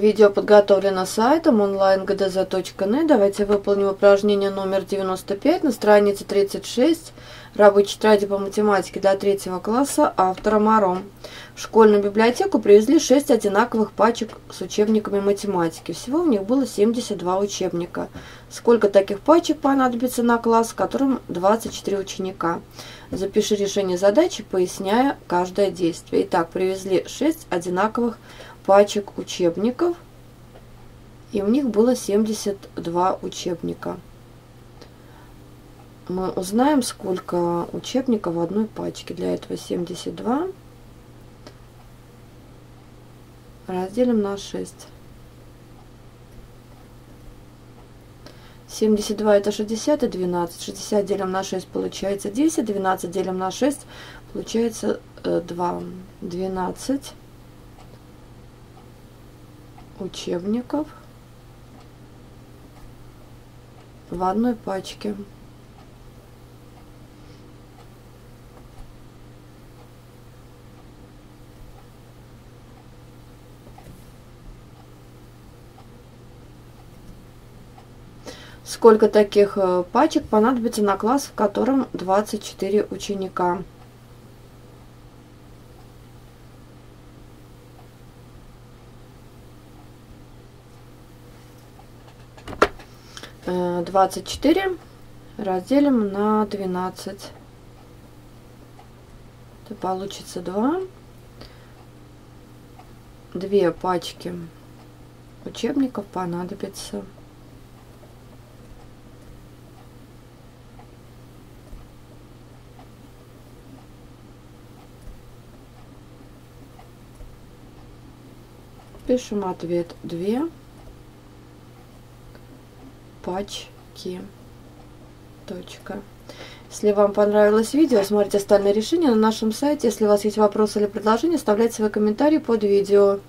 Видео подготовлено сайтом online-gdz.net. Давайте выполним упражнение номер 95 на странице 36 рабочей тетради по математике для 3 класса автора Моро. В школьную библиотеку привезли 6 одинаковых пачек с учебниками математики. Всего в них было 72 учебника. Сколько таких пачек понадобится на класс, в котором 24 ученика? Запиши решение задачи, поясняя каждое действие. Итак, привезли 6 одинаковых пачек учебников, и в них было 72 учебника. Мы узнаем, сколько учебников в одной пачке. Для этого 72 разделим на 6. 72 это 60 и 12. 60 делим на 6 получается 10. 12 делим на 6 получается 2. 12 учебников в одной пачке. Сколько таких пачек понадобится на класс, в котором 24 ученика? Двадцать 24 разделим на 12. Это получится 2. 2 пачки учебников понадобится . Пишем ответ. 2 пачки. Точка. Если вам понравилось видео, смотрите остальные решения на нашем сайте. Если у вас есть вопросы или предложения, оставляйте свои комментарии под видео.